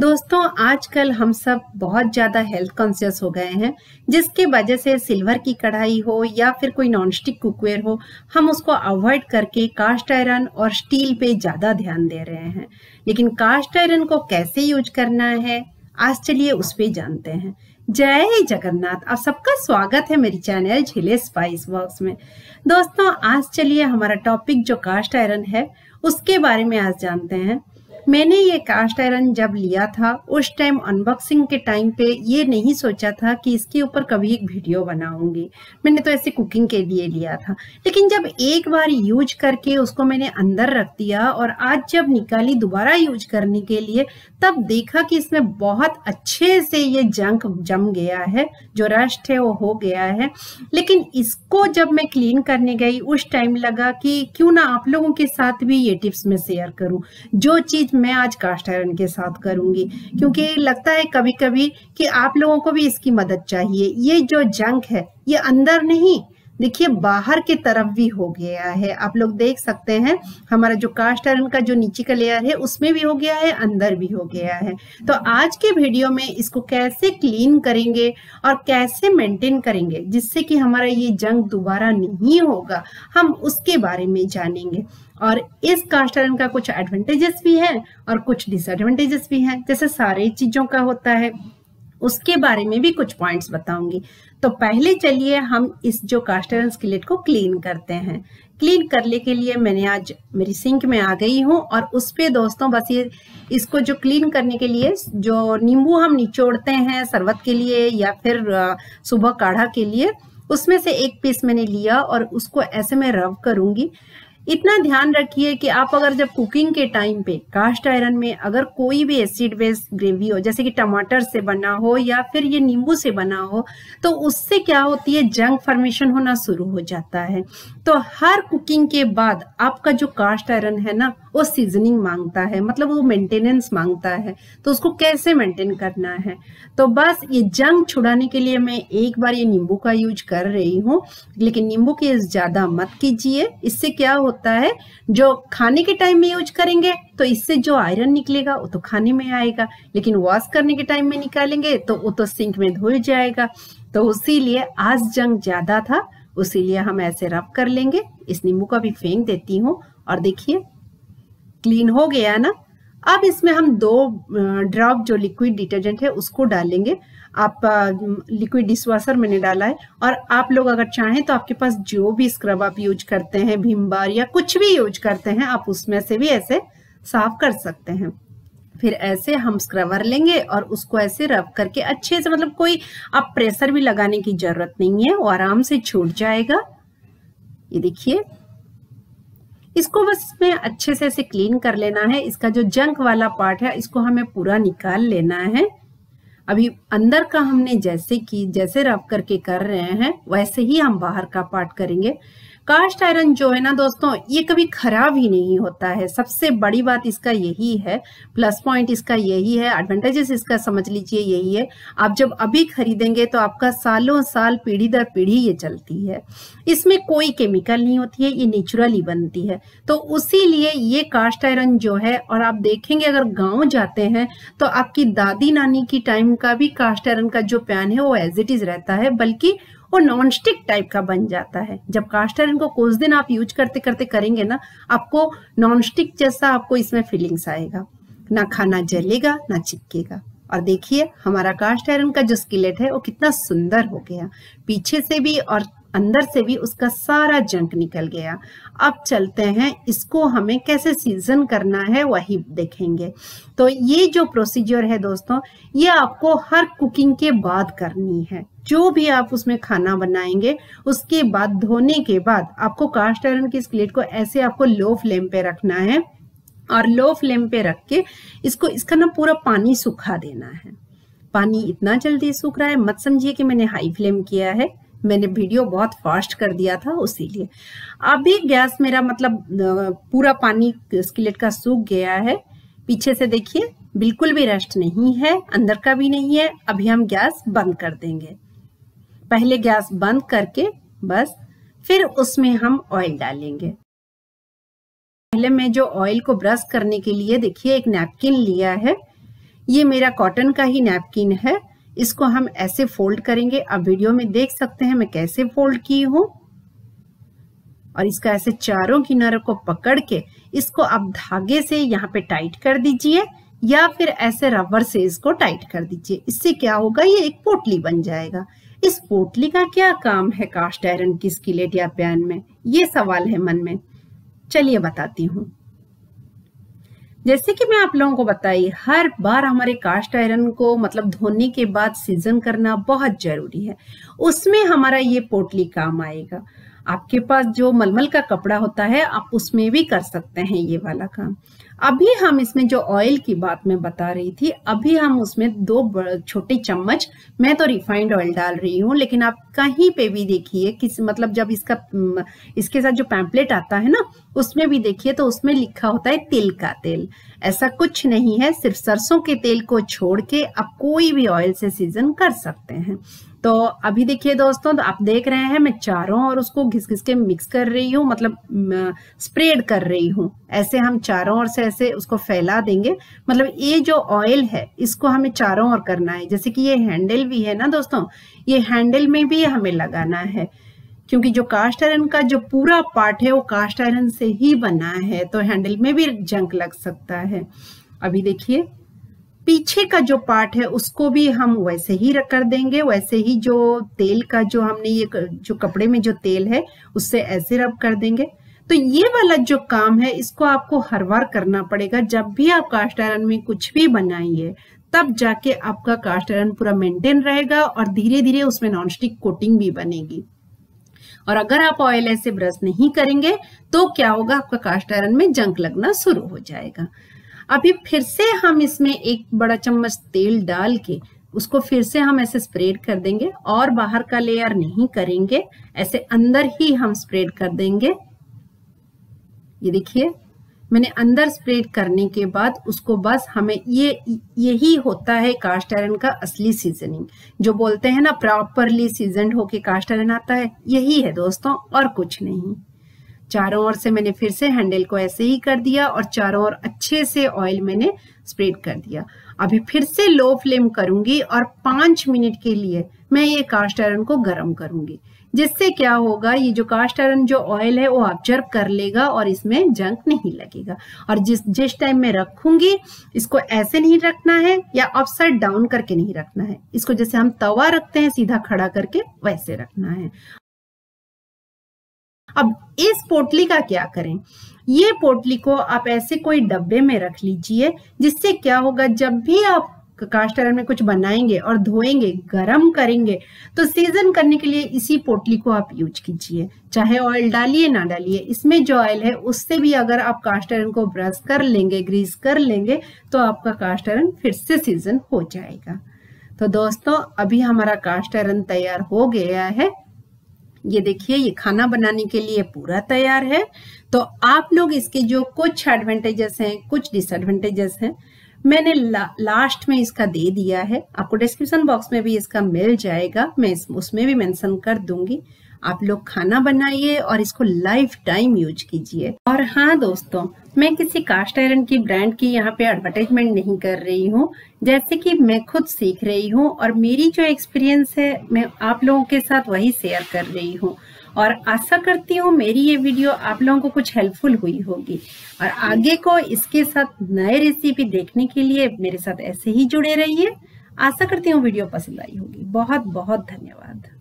दोस्तों आजकल हम सब बहुत ज़्यादा हेल्थ कॉन्शियस हो गए हैं, जिसके वजह से सिल्वर की कढ़ाई हो या फिर कोई नॉनस्टिक कुकवेयर हो, हम उसको अवॉइड करके कास्ट आयरन और स्टील पे ज़्यादा ध्यान दे रहे हैं। लेकिन कास्ट आयरन को कैसे यूज करना है, आज चलिए उस पर जानते हैं। जय जगन्नाथ, आप सबका स्वागत है मेरी चैनल झिले स्पाइस बॉक्स में। दोस्तों आज चलिए हमारा टॉपिक जो कास्ट आयरन है उसके बारे में आज जानते हैं। मैंने ये कास्ट आयरन जब लिया था उस टाइम अनबॉक्सिंग के टाइम पे ये नहीं सोचा था कि इसके ऊपर कभी एक वीडियो बनाऊंगी। मैंने तो ऐसे कुकिंग के लिए लिया था, लेकिन जब एक बार यूज करके उसको मैंने अंदर रख दिया और आज जब निकाली दोबारा यूज करने के लिए, तब देखा कि इसमें बहुत अच्छे से ये जंक जम गया है, जो रस्ट है वो हो गया है। लेकिन इसको जब मैं क्लीन करने गई उस टाइम लगा कि क्यों ना आप लोगों के साथ भी ये टिप्स मैं शेयर करूँ, जो चीज मैं आज कास्ट आयरन के साथ करूंगी, क्योंकि लगता है कभी कभी कि आप लोगों को भी इसकी मदद चाहिए। ये जो जंक है ये अंदर नहीं, देखिए बाहर की तरफ भी हो गया है। आप लोग देख सकते हैं हमारा जो कास्ट आयरन का जो नीचे का लेयर है उसमें भी हो गया है, अंदर भी हो गया है। तो आज के वीडियो में इसको कैसे क्लीन करेंगे और कैसे मेंटेन करेंगे जिससे कि हमारा ये जंक दोबारा नहीं होगा, हम उसके बारे में जानेंगे। और इस कास्ट आयरन का कुछ एडवांटेजेस भी है और कुछ डिसएडवांटेजेस भी है, जैसे सारी चीजों का होता है उसके बारे में भी कुछ पॉइंट्स बताऊंगी। तो पहले चलिए हम इस जो कास्ट आयरन स्किलेट को क्लीन करते हैं। क्लीन करने के लिए मैंने आज मेरी सिंक में आ गई हूँ और उस पर दोस्तों बस ये इसको जो क्लीन करने के लिए जो नींबू हम निचोड़ते हैं शरबत के लिए या फिर सुबह काढ़ा के लिए, उसमें से एक पीस मैंने लिया और उसको ऐसे में रब करूँगी। इतना ध्यान रखिए कि आप अगर जब कुकिंग के टाइम पे कास्ट आयरन में अगर कोई भी एसिड बेस ग्रेवी हो, जैसे कि टमाटर से बना हो या फिर ये नींबू से बना हो, तो उससे क्या होती है जंक फॉर्मेशन होना शुरू हो जाता है। तो हर कुकिंग के बाद आपका जो कास्ट आयरन है ना वो सीजनिंग मांगता है, मतलब वो मेंटेनेंस मांगता है। तो उसको कैसे मेंटेन करना है, तो बस ये जंक छुड़ाने के लिए मैं एक बार ये नींबू का यूज कर रही हूँ, लेकिन नींबू के ज़्यादा मत कीजिए। इससे क्या होता है जो खाने के टाइम में यूज करेंगे तो इससे जो आयरन निकलेगा वो तो खाने में आएगा, लेकिन वॉश करने के टाइम में निकालेंगे तो वो तो सिंक में धुल जाएगा। तो इसीलिए आज जंक ज़्यादा था, उसीलिए हम ऐसे रब कर लेंगे। इस नींबू का भी फेंक देती हूँ और देखिए क्लीन हो गया ना। अब इसमें हम 2 ड्रॉप जो लिक्विड डिटर्जेंट है उसको डालेंगे। आप लिक्विड डिशवाशर मैंने डाला है, और आप लोग अगर चाहें तो आपके पास जो भी स्क्रब आप यूज करते हैं, भीम बार या कुछ भी यूज करते हैं, आप उसमें से भी ऐसे साफ कर सकते हैं। फिर ऐसे हम स्क्रबर लेंगे और उसको ऐसे रब करके अच्छे से, मतलब कोई आप प्रेशर भी लगाने की जरूरत नहीं है, वो आराम से छूट जाएगा। ये देखिए इसको बस में अच्छे से ऐसे क्लीन कर लेना है। इसका जो जंक वाला पार्ट है इसको हमें पूरा निकाल लेना है। अभी अंदर का हमने जैसे रब करके कर रहे हैं वैसे ही हम बाहर का पार्ट करेंगे। कास्ट आयरन जो है ना दोस्तों ये कभी खराब ही नहीं होता है, सबसे बड़ी बात इसका यही है, प्लस पॉइंट इसका यही है, एडवांटेजेस इसका समझ लीजिए यही है। आप जब अभी खरीदेंगे तो आपका सालों साल पीढ़ी दर पीढ़ी ये चलती है। इसमें कोई केमिकल नहीं होती है, ये नेचुरली बनती है। तो उसीलिए ये कास्ट आयरन जो है, और आप देखेंगे अगर गाँव जाते हैं तो आपकी दादी नानी की टाइम का भी कास्ट आयरन का जो पैन है वो एज इट इज रहता है, बल्कि वो नॉन स्टिक टाइप का बन जाता है। जब कास्ट आयरन को कुछ दिन आप यूज करते करते करेंगे ना, आपको नॉन स्टिक जैसा आपको इसमें फीलिंग्स आएगा, ना खाना जलेगा ना चिपकेगा। और देखिए हमारा कास्ट आयरन का जो स्किलेट है वो कितना सुंदर हो गया, पीछे से भी और अंदर से भी उसका सारा जंक निकल गया। अब चलते हैं इसको हमें कैसे सीजन करना है वही देखेंगे। तो ये जो प्रोसीजर है दोस्तों ये आपको हर कुकिंग के बाद करनी है। जो भी आप उसमें खाना बनाएंगे उसके बाद धोने के बाद आपको कास्ट आयरन की स्किलेट को ऐसे आपको लो फ्लेम पे रखना है, और लो फ्लेम पे रख के इसको इसका ना पूरा पानी सूखा देना है। पानी इतना जल्दी सूख रहा है, मत समझिए कि मैंने हाई फ्लेम किया है, मैंने वीडियो बहुत फास्ट कर दिया था उसीलिए। अभी गैस मेरा मतलब पूरा पानी स्किलेट का सूख गया है, पीछे से देखिए बिल्कुल भी रस्ट नहीं है, अंदर का भी नहीं है। अभी हम गैस बंद कर देंगे। पहले गैस बंद करके बस फिर उसमें हम ऑयल डालेंगे। पहले मैं जो ऑयल को ब्रश करने के लिए देखिए एक नैपकिन लिया है, ये मेरा कॉटन का ही नैपकिन है, इसको हम ऐसे फोल्ड करेंगे। आप वीडियो में देख सकते हैं मैं कैसे फोल्ड की हूं। और इसका ऐसे चारों किनारों को पकड़ के इसको आप धागे से यहाँ पे टाइट कर दीजिए या फिर ऐसे रबर से इसको टाइट कर दीजिए। इससे क्या होगा, ये एक पोटली बन जाएगा। इस पोटली का क्या काम है कास्ट आयरन की स्किलेट या पैन में, ये सवाल है मन में। चलिए बताती हूँ। जैसे कि मैं आप लोगों को बताई, हर बार हमारे कास्ट आयरन को मतलब धोने के बाद सीजन करना बहुत जरूरी है, उसमें हमारा ये पोटली काम आएगा। आपके पास जो मलमल का कपड़ा होता है आप उसमें भी कर सकते हैं ये वाला काम। अभी हम इसमें जो ऑयल की बात मैं बता रही थी, अभी हम उसमें 2 छोटे चम्मच, मैं तो रिफाइंड ऑयल डाल रही हूँ, लेकिन आप कहीं पे भी देखिए किस मतलब जब इसके साथ जो पैम्पलेट आता है ना उसमें भी देखिए तो उसमें लिखा होता है तिल का तेल। ऐसा कुछ नहीं है, सिर्फ सरसों के तेल को छोड़ के आप कोई भी ऑयल से सीजन कर सकते हैं। तो अभी देखिए दोस्तों, तो आप देख रहे हैं मैं चारों ओर उसको घिस घिस के मिक्स कर रही हूँ, मतलब स्प्रेड कर रही हूँ। ऐसे हम चारों ओर से ऐसे उसको फैला देंगे। मतलब ये जो ऑयल है इसको हमें चारों ओर करना है। जैसे कि ये हैंडल भी है ना दोस्तों, ये हैंडल में भी हमें लगाना है, क्योंकि जो कास्ट आयरन का जो पूरा पार्ट है वो कास्ट आयरन से ही बना है, तो हैंडल में भी जंग लग सकता है। अभी देखिए पीछे का जो पार्ट है उसको भी हम वैसे ही कर देंगे, वैसे ही जो तेल का जो हमने ये जो कपड़े में जो तेल है उससे ऐसे रब कर देंगे। तो ये वाला जो काम है इसको आपको हर बार करना पड़ेगा। जब भी आप कास्ट आयरन में कुछ भी बनाइए तब जाके आपका कास्ट आयरन पूरा मेंटेन रहेगा और धीरे धीरे उसमें नॉनस्टिक कोटिंग भी बनेगी। और अगर आप ऑयल ऐसे ब्रश नहीं करेंगे तो क्या होगा, आपका कास्ट आयरन में जंक लगना शुरू हो जाएगा। अभी फिर से हम इसमें 1 बड़ा चम्मच तेल डाल के उसको फिर से हम ऐसे स्प्रेड कर देंगे और बाहर का लेयर नहीं करेंगे, ऐसे अंदर ही हम स्प्रेड कर देंगे। ये देखिए मैंने अंदर स्प्रेड करने के बाद उसको बस हमें यही होता है कास्ट आयरन का असली सीजनिंग, जो बोलते हैं ना प्रॉपरली सीजनड होके कास्ट आयरन आता है, यही है दोस्तों और कुछ नहीं। चारों ओर से मैंने फिर से हैंडल को ऐसे ही कर दिया और चारों ओर अच्छे से ऑयल मैंने स्प्रेड कर दिया। अभी फिर से लो फ्लेम करूंगी और 5 मिनट के लिए मैं ये कास्ट आयरन को गर्म करूंगी, जिससे क्या होगा, ये जो कास्ट आयरन जो ऑयल है वो ऑब्जर्व कर लेगा और इसमें जंक नहीं लगेगा। और जिस टाइम मैं रखूंगी इसको ऐसे नहीं रखना है या अपसाइड डाउन करके नहीं रखना है, इसको जैसे हम तवा रखते हैं सीधा खड़ा करके वैसे रखना है। अब इस पोटली का क्या करें, ये पोटली को आप ऐसे कोई डब्बे में रख लीजिए, जिससे क्या होगा, जब भी आप कास्ट आयरन में कुछ बनाएंगे और धोएंगे गरम करेंगे तो सीजन करने के लिए इसी पोटली को आप यूज कीजिए। चाहे ऑयल डालिए ना डालिए, इसमें जो ऑयल है उससे भी अगर आप कास्ट आयरन को ब्रश कर लेंगे, ग्रीस कर लेंगे, तो आपका कास्ट आयरन फिर से सीजन हो जाएगा। तो दोस्तों अभी हमारा कास्ट आयरन तैयार हो गया है। ये देखिए ये खाना बनाने के लिए पूरा तैयार है। तो आप लोग इसके जो कुछ एडवांटेजेस हैं कुछ डिसएडवांटेजेस हैं मैंने लास्ट में इसका दे दिया है, आपको डिस्क्रिप्शन बॉक्स में भी इसका मिल जाएगा, मैं उसमें भी मेंशन कर दूंगी। आप लोग खाना बनाइए और इसको लाइफ टाइम यूज कीजिए। और हाँ दोस्तों, मैं किसी कास्ट आयरन की ब्रांड की यहाँ पे एडवर्टाइजमेंट नहीं कर रही हूँ, जैसे कि मैं खुद सीख रही हूँ और मेरी जो एक्सपीरियंस है मैं आप लोगों के साथ वही शेयर कर रही हूँ। और आशा करती हूँ मेरी ये वीडियो आप लोगों को कुछ हेल्पफुल हुई होगी। और आगे को इसके साथ नए रेसिपी देखने के लिए मेरे साथ ऐसे ही जुड़े रहिए। आशा करती हूँ वीडियो पसंद आई होगी। बहुत बहुत धन्यवाद।